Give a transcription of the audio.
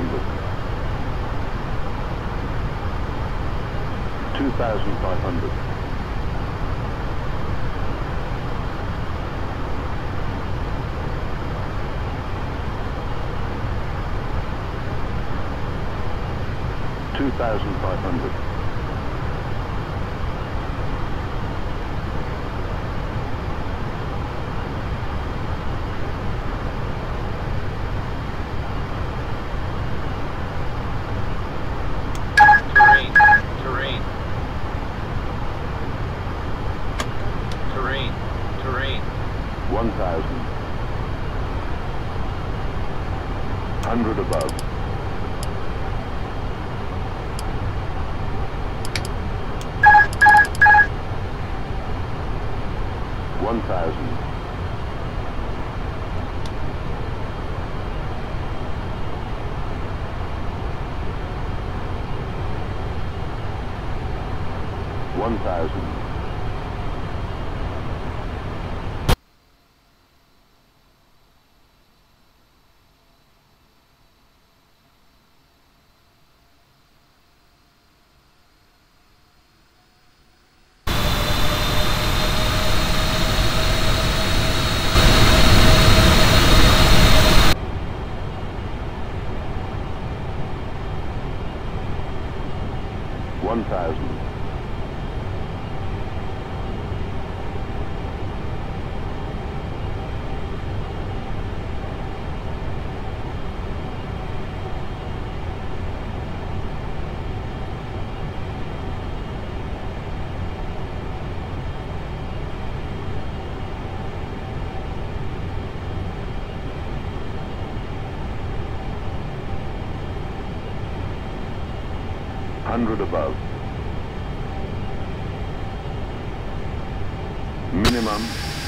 2,500, 2,500, 2,500. 1,000, 100 above, 1,000, 1,000. 1,000, 100 above. Minimum.